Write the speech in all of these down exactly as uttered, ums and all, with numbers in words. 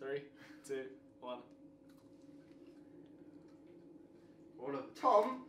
Three, two, one. What up, Tom?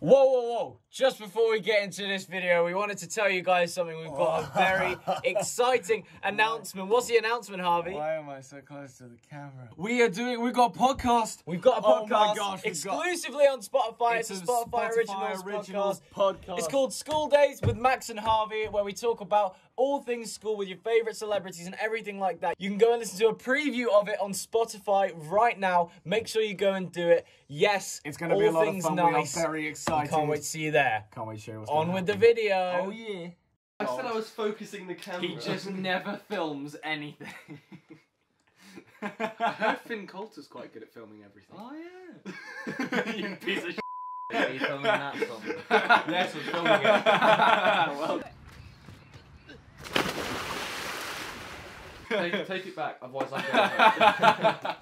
Whoa, whoa, whoa. Just before we get into this video, we wanted to tell you guys something. We've got oh. a very exciting announcement. What's the announcement, Harvey? Why am I so close to the camera? We are doing, we've got a podcast. We've got a podcast oh my gosh, exclusively got, on Spotify. It's, it's a Spotify, Spotify Originals, Originals podcast. podcast. It's called School Days with Max and Harvey, where we talk about all things school with your favorite celebrities and everything like that. You can go and listen to a preview of it on Spotify right now. Make sure you go and do it. Yes, it's going to be a lot of fun. Nice. We are very excited. I can't wait to see you there. Can't wait to show you what's on with happen. The video. Oh yeah. I said I was focusing the camera. He just never films anything. I heard Finn Coulter's quite good at filming everything. Oh yeah. You piece of shit. Are you filming that film? That's what's filming it. Well. Take, take it back, otherwise I go.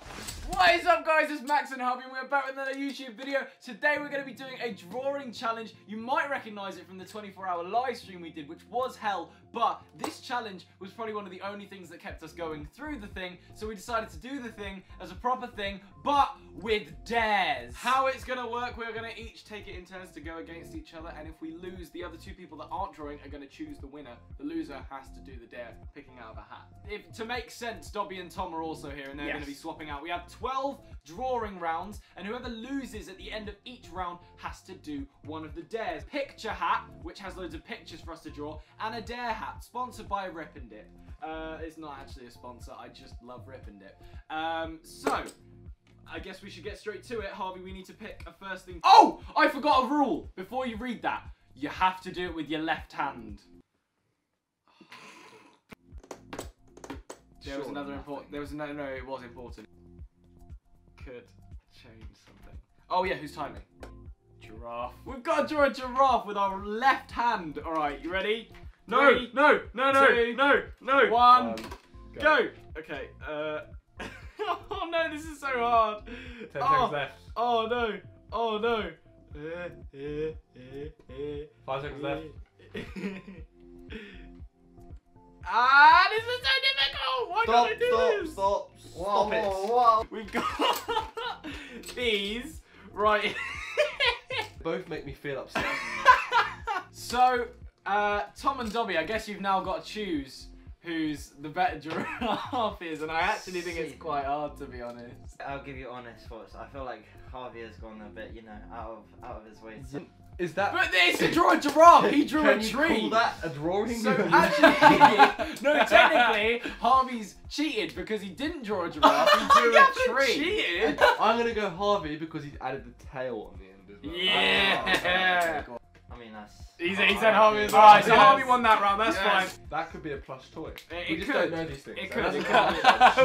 What is up, guys? It's Max and Harvey, and we're back with another YouTube video. Today we're going to be doing a drawing challenge. You might recognise it from the twenty-four hour live stream we did, which was hell, but this challenge was probably one of the only things that kept us going through the thing, so we decided to do the thing as a proper thing, but with dares. How it's going to work, we're going to each take it in turns to go against each other, and if we lose, the other two people that aren't drawing are going to choose the winner. The loser has to do the dare, picking out of a hat. If, to make sense, Dobby and Tom are also here, and they're yes. going to be swapping out. We have twelve drawing rounds, and whoever loses at the end of each round has to do one of the dares. Picture hat, which has loads of pictures for us to draw, and a dare hat, sponsored by Rip and Dip. Uh, it's not actually a sponsor, I just love Rip and Dip. Um, so, I guess we should get straight to it. Harvey, we need to pick a first thing. Oh, I forgot a rule. Before you read that, you have to do it with your left hand. There was another important, there was another, no, it was important. Could change something. Oh yeah, who's timing? Giraffe. We've got to draw a giraffe with our left hand. All right, you ready? No, Three, no, no, no, two, no, no. One, um, go. go. Okay. Uh... oh no, this is so hard. Ten oh, seconds left. Oh no. Oh no. Five seconds left. Ah, this is so difficult! Why stop, can't I do stop, this? Stop, stop, stop it. Whoa. We've got these right. Both make me feel upset. So, uh, Tom and Dobby, I guess you've now got to choose who's the better giraffe is, and I actually think it's quite hard, to be honest. I'll give you honest thoughts. I feel like Harvey has gone a bit, you know, out of, out of his way. So Is that? But it's to draw a giraffe. He drew Can a tree. You call that a drawing? So actually, no. Technically, Harvey's cheated because he didn't draw a giraffe. He drew a tree. Cheated. I'm gonna go Harvey because he's added the tail on the end as well. Yeah. Oh, I mean that's. He's, he said Harvey as well. Alright, so yes. Harvey won that round. That's yes. fine. That could be a plush toy. It, it we just could. don't know these things. It so could. It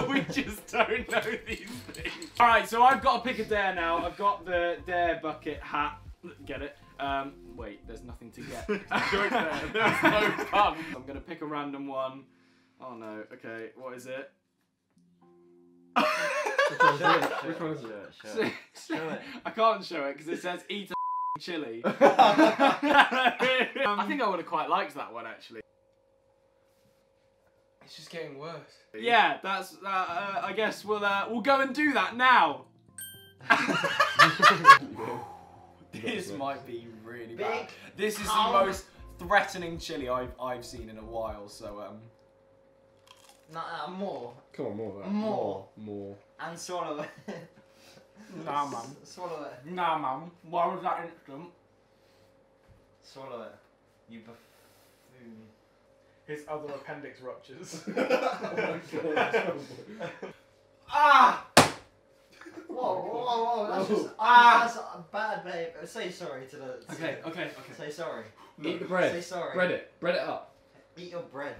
we just don't know these things. All right, so I've got to pick a dare now. I've got the dare bucket hat. Get it. Um, wait, there's nothing to get. There's no pun. I'm gonna pick a random one. Oh no, okay, what is it? Which one is it? Show it. Show it. I can't show it because it says eat a chili. um, I think I would have quite liked that one actually. It's just getting worse. Yeah, that's. Uh, uh, I guess we'll uh, we'll go and do that now. This might be really bad. This is the most threatening chili I've I've seen in a while. So um, nah, uh, more. Come on, more, more, more, more, and swallow it. Nah, mum. Swallow it. Nah, mum. Why was that instant? Swallow it. You buffoon. His other appendix ruptures. Oh my God. Ah. Whoa, whoa, whoa, that's just, ah. that's bad, babe. Say sorry to the... To okay, okay, okay. Say sorry. No. Eat the bread. Say sorry. Bread it. Bread it up. Eat your bread.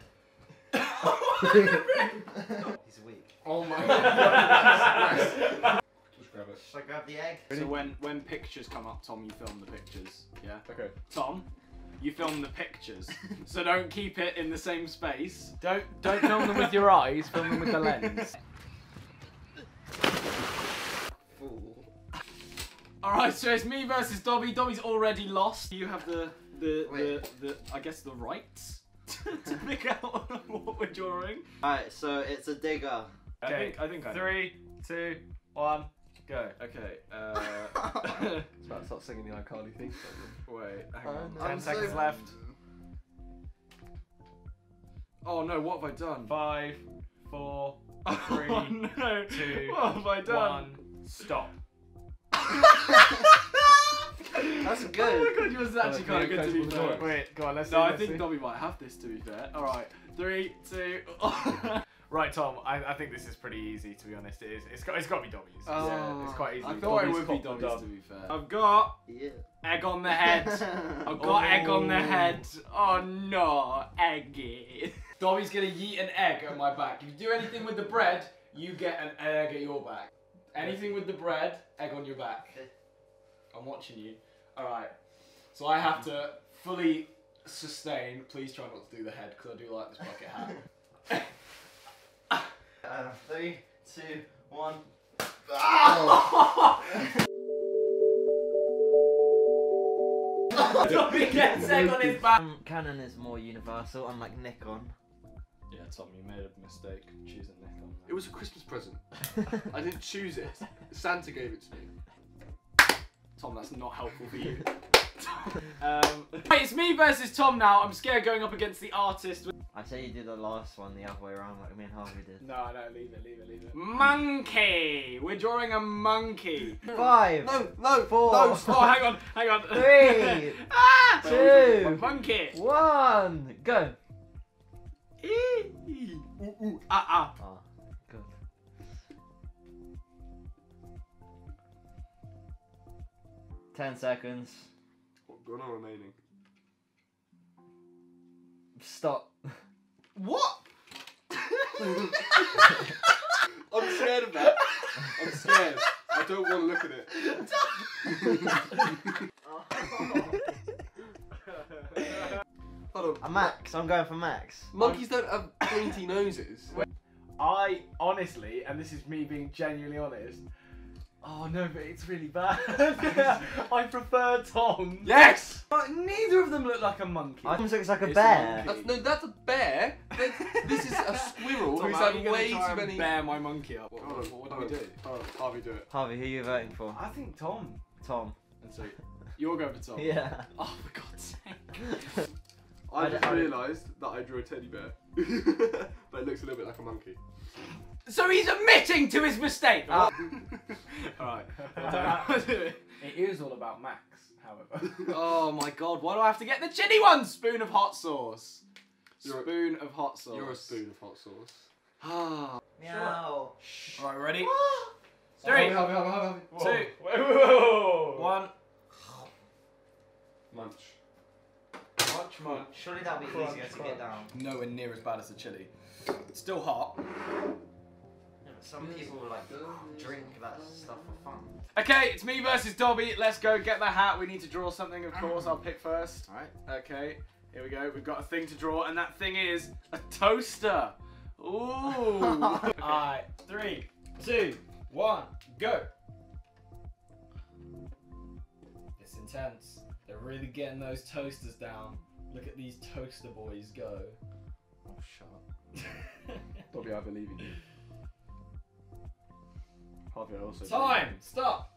He's weak. Oh my God. Just grab it. Should I grab the egg? So when, when pictures come up, Tom, you film the pictures, yeah? Okay. Tom, you film the pictures. So don't keep it in the same space. Don't don't film them with your eyes, film them with the lens. Ooh. All right, so it's me versus Dobby. Dobby's already lost. You have the the the, the, the I guess the rights to pick out what we're drawing. All right, so it's a digger. Okay, I think I think I know. Three, two, one. Go. Okay, uh... it's about to start singing the iCarly theme. Wait, hang on. Ten I'm seconds so... left. Oh no, what have I done? Five, four, three, oh, no. two, what have I done? One, stop. That's good. Oh my god, yours is actually kind of good to be fair. Wait, go on, let's see. No, I think Dobby might have this to be fair. Alright, three, two... Oh. Right, Tom. I, I think this is pretty easy, to be honest. It is. It's got. It's got to be Dobby's. Oh, yeah, it's quite easy. I thought Dobby's it would be Dobby's, Dobby's. To be fair, I've got yeah. egg on the head. I've got oh. egg on the head. Oh no, eggy. Dobby's gonna yeet an egg at my back. If you do anything with the bread, you get an egg at your back. Anything with the bread, egg on your back. I'm watching you. All right. So I have to fully sustain. Please try not to do the head, because I do like this bucket hat. Uh, three, two, one. Oh. Dobby gets egg on his back. Um, Canon is more universal, unlike Nikon. Yeah, Tom, you made a mistake choosing Nikon. It was a Christmas present. I didn't choose it. Santa gave it to me. Tom, that's not helpful for you. um, wait, it's me versus Tom now. I'm scared going up against the artist. I say you did the last one the other way around, like me and Harvey did. No, no, leave it, leave it, leave it. Monkey! We're drawing a monkey. Five. No, no, four. No, oh, hang on, hang on. Three. ah, two. Monkey. One. Go. Eee. Ooh, ooh, ah, ah. Ah, good. Ten seconds. What going on remaining? Stop. What? I'm scared of that. I'm scared. I don't want to look at it. Hold on. A Max. I'm going for Max. Monkeys don't have pointy noses. I honestly, and this is me being genuinely honest. Oh no, but it's really bad. I prefer Tom. Yes! But neither of them look like a monkey. Tom looks like a it's bear. A that's, no, that's a bear. That's, this is a squirrel Tom, who's had way try too many. Bear my monkey up. What, what, what, what oh, do we do? Oh, Harvey, do it. Harvey, who are you voting for? I think Tom. Tom. And so you're going for Tom. Yeah. Oh, for God's sake. I, I just realised that I drew a teddy bear, but it looks a little bit like a monkey. So he's admitting to his mistake! Uh, Alright. It is all about Max, however. Oh my god, why do I have to get the chitty one? Spoon of hot sauce. You're spoon a, of hot sauce. You're a spoon of hot sauce. Ah. Meow. Sure. Alright, ready? Three. Help me, help me, help me. Whoa. Two. Whoa. One. Munch. Munch, munch. Surely that'll be crunch, easier crunch. to get down. Nowhere near as bad as the chili. It's still hot. Some people like drink that stuff for fun. Okay, it's me versus Dobby. Let's go get the hat. We need to draw something, of course. I'll pick first. Alright. Okay, here we go. We've got a thing to draw, and that thing is a toaster. Ooh. Okay. Alright, three, two, one, go. It's intense. They're really getting those toasters down. Look at these toaster boys go. Oh, shut up. Dobby, I believe in you. Also Time! Stop!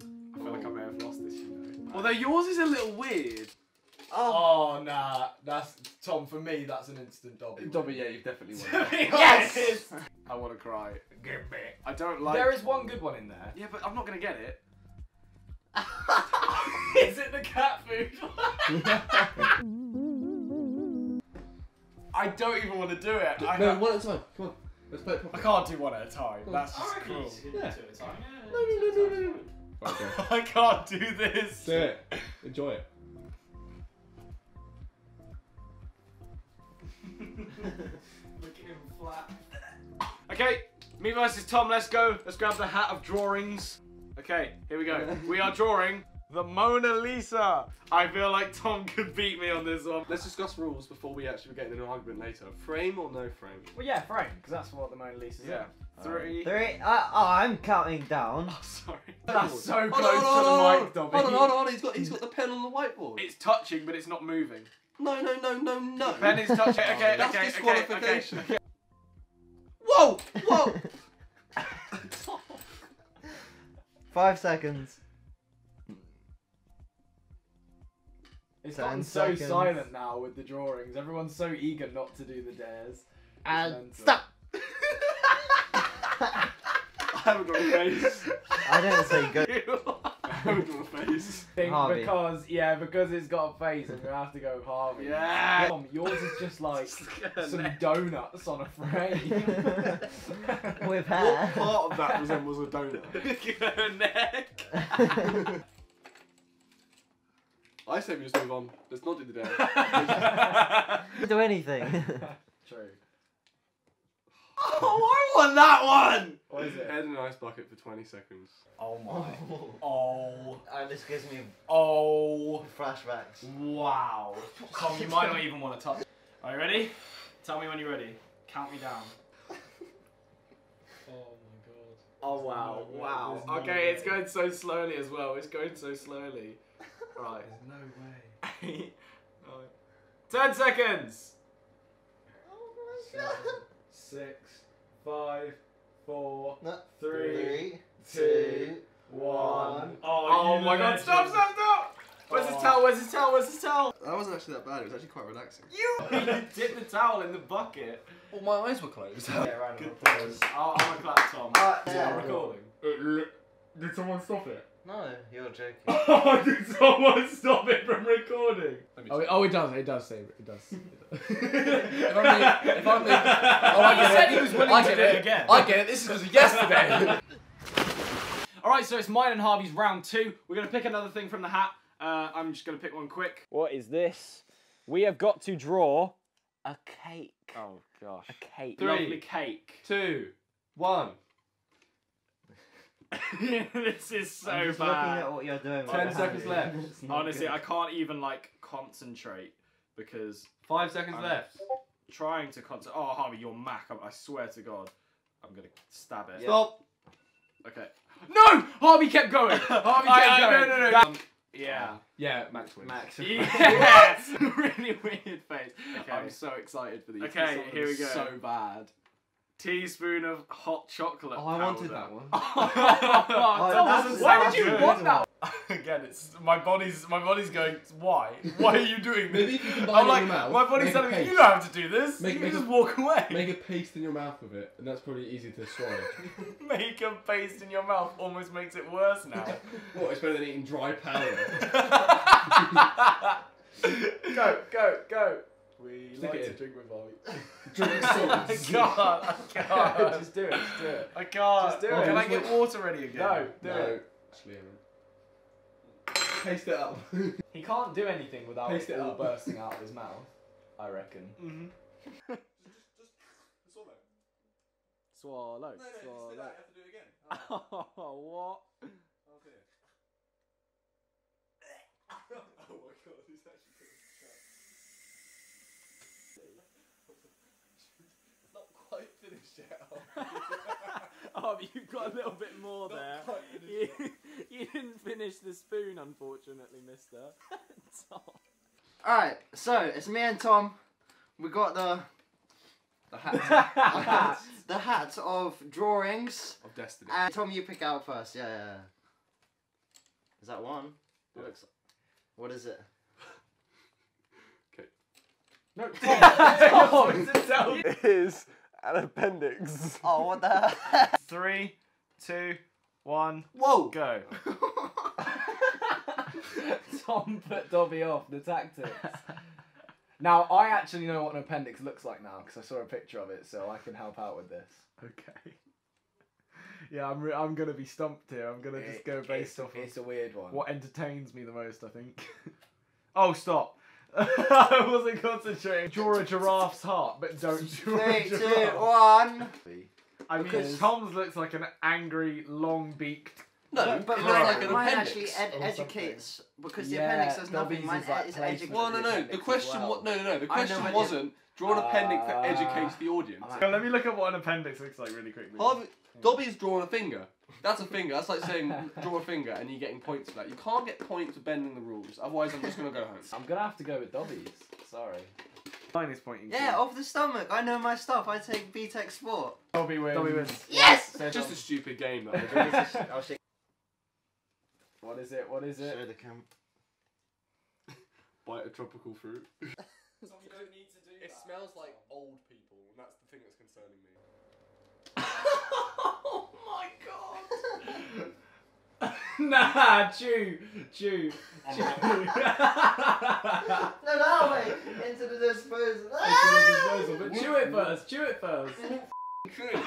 I feel oh. like I may have lost this, you know. Although yours is a little weird. Oh, oh nah, that's Tom, for me that's an instant Dobby. Dobby, yeah, you've definitely won. Yes! I wanna cry. Give me. I don't like There is one good one in there. Yeah, but I'm not gonna get it. Is it the cat food? I don't even wanna do it. No, no, one at a time. Come on. I can't do one at a time. That's just cruel. Yeah. No, no, no, no, no. Okay. I can't do this. Do it. Enjoy it. Look at him flat. Okay, me versus Tom. Let's go. Let's grab the hat of drawings. Okay, here we go. We are drawing The Mona Lisa. I feel like Tom could beat me on this one. Let's discuss rules before we actually get into an argument later. Frame or no frame? Well, yeah, frame, because that's what the Mona Lisa is. Yeah. Um, three. Three. Uh, oh, I'm counting down. Oh, sorry. That's so close oh, no, no, no, to the mic, Dobby. Hold on, hold on, hold on. He's got, he's got the pen on the whiteboard. It's touching, but it's not moving. No, no, no, no, no. The pen is touching. okay, okay, that's okay, disqualification. Okay, okay. Whoa! Whoa! Five seconds. It's gotten so silent now with the drawings. Everyone's so eager not to do the dares. And stop! I haven't got a face. I don't say go. I haven't got a face. Harvey. Because, yeah, because it's got a face, I'm going to have to go Harvey. Yeah! Tom, yours is just like some donuts on a frame. With hair. What part of that resembles a donut? Your neck. I say we just move on. Let's not do the dare. Do anything. True. Oh, I want that one! What is it? Head in an ice bucket for twenty seconds. Oh my. Oh. oh. This gives me. Oh. Flashbacks. Wow. Tom, you might not even want to touch. Are you ready? Tell me when you're ready. Count me down. Oh my god. Oh wow. No wow. No okay, way. It's going so slowly as well. It's going so slowly. Right. There's no way. Eight, nine, ten seconds! Oh my god! Six, five, four, no. three, three, two, one. Oh, oh my god, stop, stop, stop! Where's his towel? Where's his towel? Where's his towel? That wasn't actually that bad, it was actually quite relaxing. You dipped the towel in the bucket. Well, my eyes were closed. Yeah, right, I'm gonna clap, Tom. Uh, yeah, yeah, I'm recording. Cool. Did someone stop it? No, you're joking. Oh, did someone stop it from recording? Oh, it, oh, it does, it does say, it does. If I'm the, if I'm the, oh, I get said it. He was willing I to get do it. it again. I get it, this was yesterday. Alright, so it's mine and Harvey's round two. We're going to pick another thing from the hat. Uh, I'm just going to pick one quick. What is this? We have got to draw a cake. Oh, gosh. A cake. Three, lovely cake. Two, one. This is so I'm just bad. Looking at what you're doing. Ten right seconds left. Honestly, good. I can't even like concentrate because five seconds I'm left. Trying to concentrate. Oh, Harvey, your Mac! I swear to God, I'm gonna stab it. Stop. Okay. No, Harvey kept going. Harvey kept I, going. No, no, no. Um, yeah. Yeah, Max wins. Max wins. Yeah. Really weird face. Okay. I'm so excited for these. Okay, here we go. So bad. Teaspoon of hot chocolate. Oh, I powder. wanted that one. oh, oh, why did you want that? Again, it's my body's my body's going. Why? Why are you doing this? Maybe if you combine I'm like, in your mouth, my body's telling me you don't have to do this. Make, you can just a, walk away. Make a paste in your mouth of it, and that's probably easy to swallow. Make a paste in your mouth almost makes it worse now. What? It's better than eating dry powder. Go, go, go. We Stick like to drink with Harvey. Drink sauce. I can't, I can't. Just do it, just do it. I can't. Just do oh, it. Can I get water ready again? No, do no. it. Actually, paste it up. He can't do anything without paste it all up. bursting out of his mouth, I reckon. Mm-hmm. just, just swallow. Swallow, no, no, swallow. Just do that. You have to do it again. Oh, oh what? Okay. Oh my god, this is actually good. Oh, but you've got a little bit more there. You, you didn't finish the spoon, unfortunately, mister. Tom. Alright, so it's me and Tom. We got the the hats, the, hats, the hats of drawings of destiny. And Tom, you pick out first. Yeah, yeah. Is that one? Yeah. Looks, what is it? Okay. No, Tom. Tom. It is. An appendix. Oh, what the hell? Three, two, one, whoa, go. Tom put Dobby off the tactics. Now, I actually know what an appendix looks like now because I saw a picture of it, so I can help out with this. Okay. Yeah, I'm, re I'm going to be stumped here. I'm going to just go based it's, off It's of a weird one. What entertains me the most, I think. Oh, stop. I wasn't concentrating. Draw a giraffe's heart, but don't draw Three, a giraffe. Three, two, one. I mean, because Tom's looks like an angry, long-beaked No, no, but mine, like an mine actually ed educates something. Because the yeah, appendix does nothing. Mine is, like is educates. Well, no, no. The question, well. what, no, no, no. The question wasn't draw an uh, appendix that educates the audience. Right. So let me look at what an appendix looks like really quickly. Harvey, Dobby's drawn a finger. That's a finger. That's like saying draw a finger and you're getting points for that. You can't get points for bending the rules. Otherwise, I'm just gonna go home. I'm gonna have to go with Dobby's. Sorry. Mine is pointing. Yeah, off the stomach. I know my stuff. I take B TEC Sport. Dobby wins. Dobby wins. Yes. Yes! Just a stupid game though. What is it? What is it? Show the camp. Bite a tropical fruit. Some don't need to do it that. Smells like old people, and that's the thing that's concerning me. Oh my god! Nah, chew, chew, chew. No, that way into the disposal. Into the disposal, but chew it first. Chew it first. Good.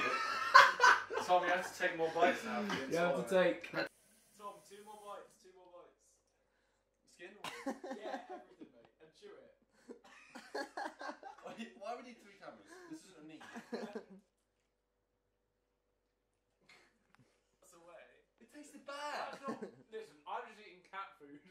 Tom, you have to take more bites now. You have to take. Tom, two more bites. Two more bites. Skin one. Yeah, everything, mate. And chew it. Why would you need three cameras? This isn't a need. That's a way. It tastes bad. Not, listen, I'm just eating cat food.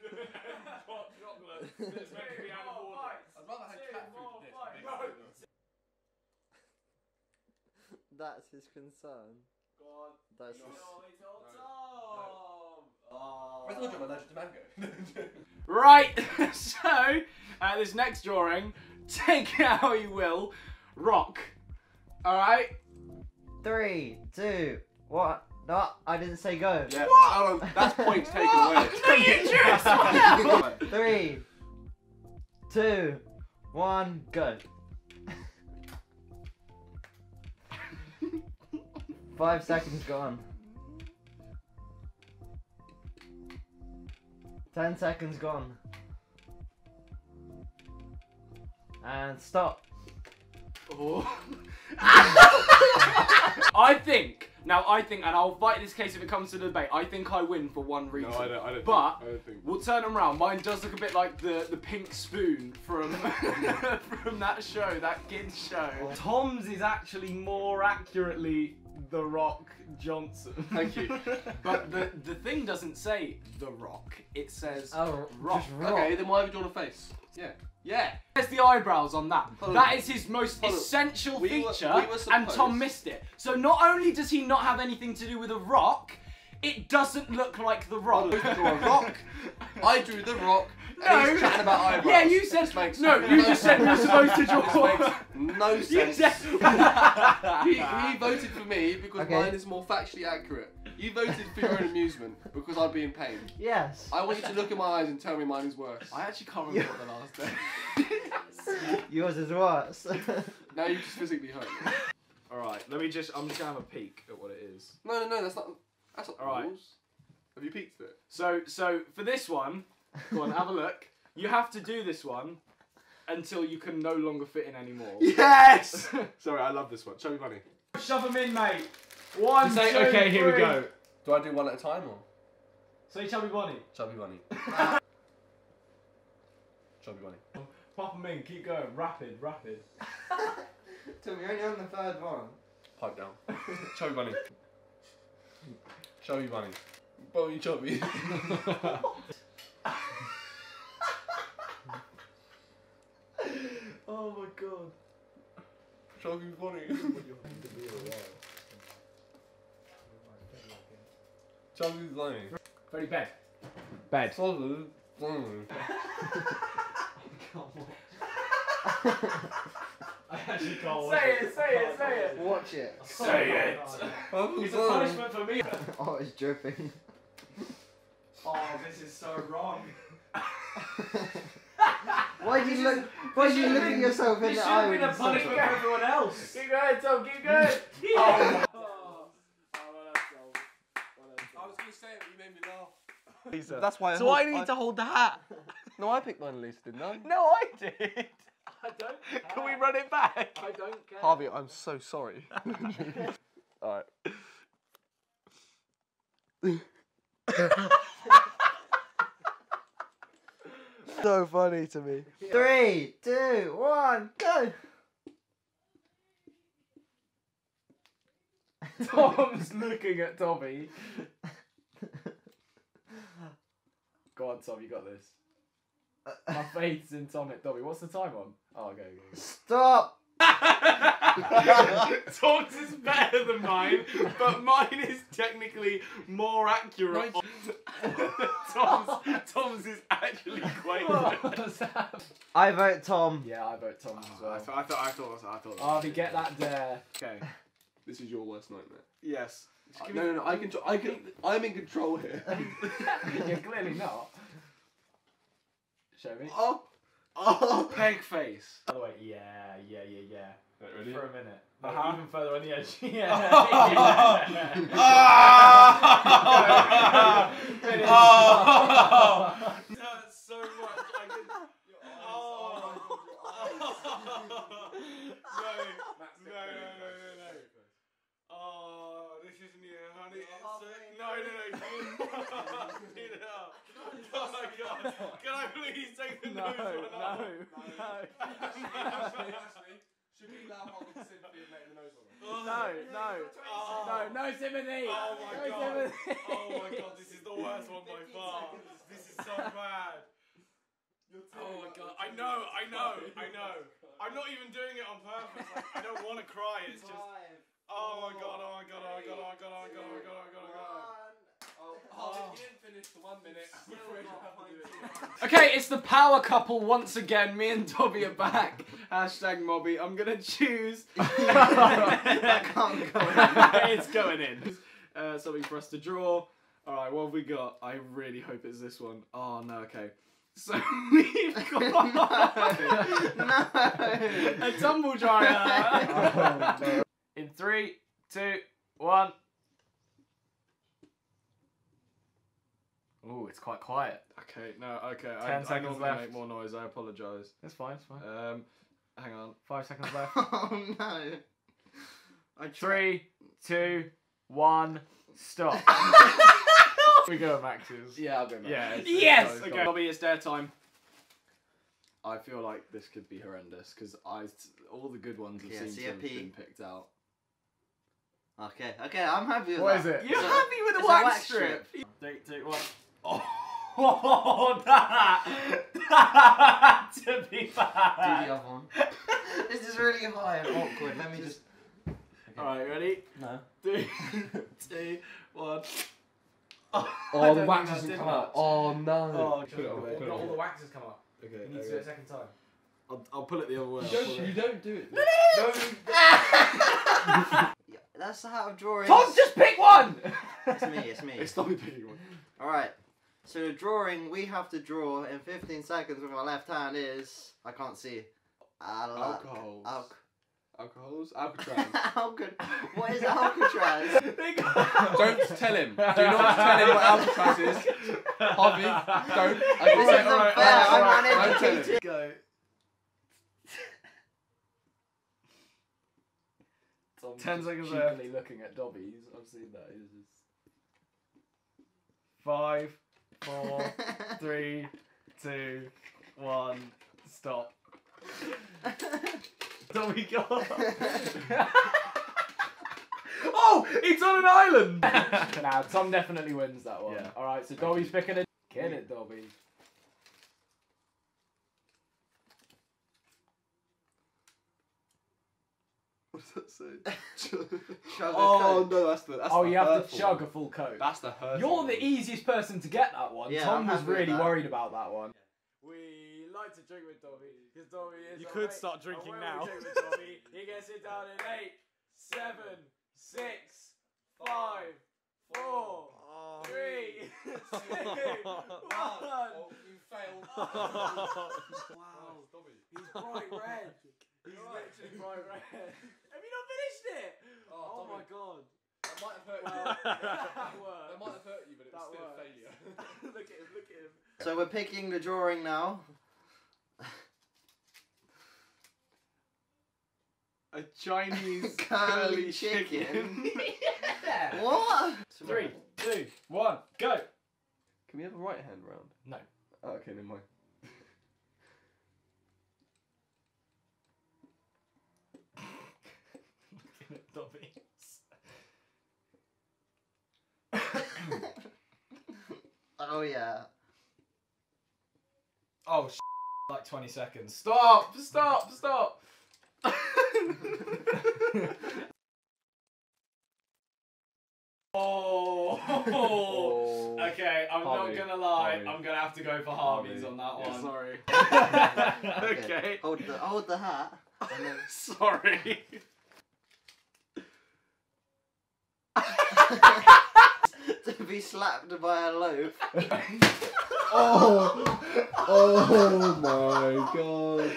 Hot chocolate. That's making me out of order. I'd rather have cat food than this. No. That's his concern. Go on. That's his... No, he's on Tom! Oh. I thought you were allergic to mango. Right, so... Uh, this next drawing, take it how you will, rock. Alright? Three, two, one. No, I didn't say go. Yeah, what? Um, that's points taken away. No, you just Three, two, one, go. Five seconds gone. Ten seconds gone. And stop. Oh. I think, now I think, and I'll fight this case if it comes to the debate, I think I win for one reason. No, I don't, I don't but think, I don't think. We'll turn them round. Mine does look a bit like the, the pink spoon from, from that show, that kid's show. Tom's is actually more accurately The Rock Johnson. Thank you. But the, the thing doesn't say The Rock, it says oh, Rock. Rock. Okay, then why have you drawn a face? Yeah. Yeah. There's the eyebrows on that. Follow that me. Is his most Follow essential we feature, were, we were and Tom missed it. So not only does he not have anything to do with a rock, it doesn't look like The Rock. I drew a rock. I drew The Rock. No. And he's chatting about eyebrows. Yeah, you said. Makes no, no, you just said you're supposed to draw. This makes no sense. You said. he, he voted for me because okay. mine is more factually accurate. You voted for your own amusement because I'd be in pain. Yes. I want you to look in my eyes and tell me mine is worse. I actually can't remember what the last day. Yours is worse. Now you just physically hurt me. All right. Let me just. I'm just gonna have a peek at what it is. No, no, no. That's not. That's not. All right. Rules. Have you peeked at it? So, so for this one. Go on, have a look. You have to do this one until you can no longer fit in anymore. Yes! Sorry, I love this one. Show me money. Shove them in, mate. One, say, two, okay, three. Here we go. Do I do one at a time or? Say chubby bunny. Chubby bunny. Chubby bunny. Pop them in, keep going. Rapid, rapid. Tim, you're only on the third one. Pipe down. Chubby bunny. Chubby bunny. Bony chubby. Oh my god. Chubby bunny. Chubby bunny. Very bad. Bad. Chubby bunny. I actually can't watch say it. Say it, say it, say it. Watch it. Say it. It's a punishment for me. Oh, it's dripping. Oh, this is so wrong. Why do you look? Why do you look at yourself in the eye? This should be the punishment for everyone else. Keep going, Tom. Keep going. Yeah. Oh. Oh, well done, Tom. Well done, Tom. I was gonna say it, but you made me laugh. Lisa. That's why. I so hold, I need I... to hold the hat. No, I picked Mona Lisa, didn't I? No, I did. I don't care. Can we run it back? I don't care. Harvey, I'm so sorry. All right. So funny to me. Yeah. Three, two, one, go! Tom's looking at Dobby. Go on, Tom, you got this. My faith's in Tom and Dobby. What's the time on? Oh, go, go, go. Stop! Tom's is better than mine, but mine is technically more accurate. Tom's, Tom's is actually quite good. I vote Tom. Yeah, I vote Tom as well. I thought, I thought, I thought, I thought. Harvey, get that dare. Okay. This is your worst nightmare. Yes. Uh, no, no, no. I can. I can. I'm in control here. You're clearly not. Show me. Oh. Oh, peg face. By the way, yeah, yeah, yeah, yeah. Really? For a minute. Uh-huh. Like, even further on the edge. Yeah. Oh! Oh! That's so much. I can... Oh! No, no, no, no, no. Oh, this is new, honey. No, no, no. Get it up. Oh my god. Can I please take the no, nose one out? No, no, no. Should we laugh on with sympathy and make the nose one? Oh, no, no. Oh. No, no sympathy. Oh my no god. Sympathy. Oh my god, this is the worst one by far. This is so bad. Oh my god. I know, I know, I know. I'm not even doing it on purpose. Like, I don't want to cry. It's just... Oh my god, oh my god, oh my god, oh my god, oh my god, oh my god, oh my god. Oh, you didn't finish the one minute. It. Okay, it's the power couple once again. Me and Dobby are back. Hashtag Mobby. I'm gonna choose. That can't go in. It's going in. Uh, something for us to draw. Alright, what have we got? I really hope it's this one. Oh no, okay. So we've got no. No. A tumble dryer. Oh, no. In three, two, one. Oh, it's quite quiet. Okay, no, okay. Ten I, seconds I left. Make more noise. I apologise. It's fine. It's fine. Um, hang on. Five seconds left. Oh no! I Three, two, one, stop. We go Max's. Yeah, I'll go Max's. Yeah, it's, yes. It's okay. Bobby, it's dare time. I feel like this could be horrendous because I all the good ones have yeah, seemed to have been picked out. Okay, okay, I'm happy with what that. What is it? You're so, happy with the wax, wax strip. strip. Three, two, one. Oh, that, that had to be bad. Do the other one. This is really high and awkward. Let me just. Okay. Alright, ready? No. Three, two, one. Oh, oh the wax hasn't come up. Oh, no. Oh, away. Not all the wax has come up. Okay. You need okay. to do it a second time. I'll, I'll pull it the other way. You don't, you don't do it. No, no, no. That's the how of drawings. Tom, just pick one! It's me, it's me. It's not me picking one. Alright, so the drawing we have to draw in fifteen seconds with my left hand is... I can't see. Alcohols. Alc Alcohols? Alcatraz. Alcatraz. What is Alcatraz? Don't tell him. Do not tell him what Alcatraz is. Harvey, don't. This isn't fair, right, I'm uneducated. Go. I'm ten seconds left. Looking at Dobby's. I've seen that. It's just... Five, four, three, two, one, stop. Dobby got. Oh, it's on an island. Now, Tom definitely wins that one. Yeah. All right, so Dobby's picking a. Kill it, Dobby. What does that say? Chug oh, coat. No, that's the that's Oh, the you have to chug one. A full coat. That's the hurtful You're one. The easiest person to get that one. Yeah, Tom was really worried about that one. We like to drink with Dobby, because Dobby is You could right. start drinking now. We drink with Dobby, he gets it down in eight, seven, six, five, four, oh. three, two, one. Oh, you failed. Wow. Dobby. He's bright red. He's literally bright red. Have you not finished it? Oh, oh my god. That might have hurt you. That worked. That might have hurt you, but it was that still works. A failure. Look at him, look at him. So we're picking the drawing now. A Chinese curly chicken. Yeah. What? Three, two, one, go. Can we have a right hand round? No. Oh, okay, never mind. Dobby. Oh yeah. Oh, sh like twenty seconds. Stop, stop, stop. Oh. Oh. Okay, I'm Harvey. Not gonna lie. Harvey. I'm gonna have to go for Harvey's Harvey. On that one. Yeah, sorry. Okay. Okay. Hold the hold the hat. Then... Sorry. To be slapped by a loaf. Oh. Oh my god.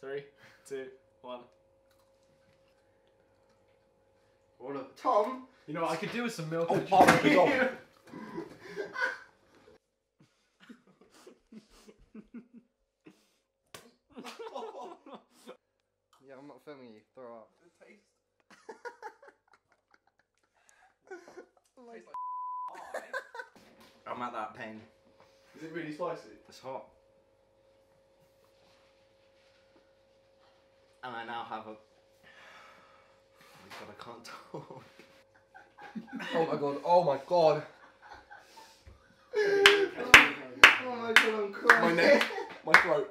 Three, two, one. Tom, you know what I could do with some milk. Oh, oh, yeah, I'm not filming you. Throw up. It tastes. It tastes like I'm at that pain. Is it really spicy? It's hot. And I now have a. God, I can't talk. Oh my god, oh my god. Oh my god, I'm crying. My neck, my throat.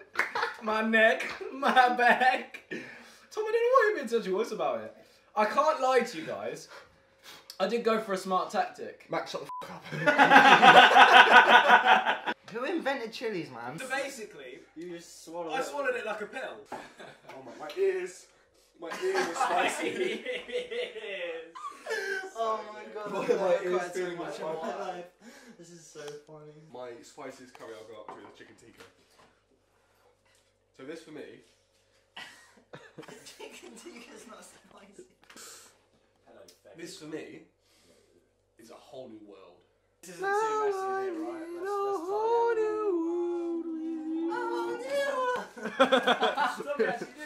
My neck, my back. Tom, I didn't want you being such a wuss about it. I can't lie to you guys. I did go for a smart tactic. Max, shut the f up. Who invented chilies, man? So basically, you just swallowed I it. I swallowed it like a pill. Oh my, my ears. My ear was spicy. It is. Oh my god. My, my ear is feeling much more. This is so funny. My spiciest curry I'll go up to is chicken tikka. So this for me. Chicken tikka's not spicy. Hello, this for me is a whole new world. This isn't too messy in here, right? Let's, let's whole new world. A whole new world.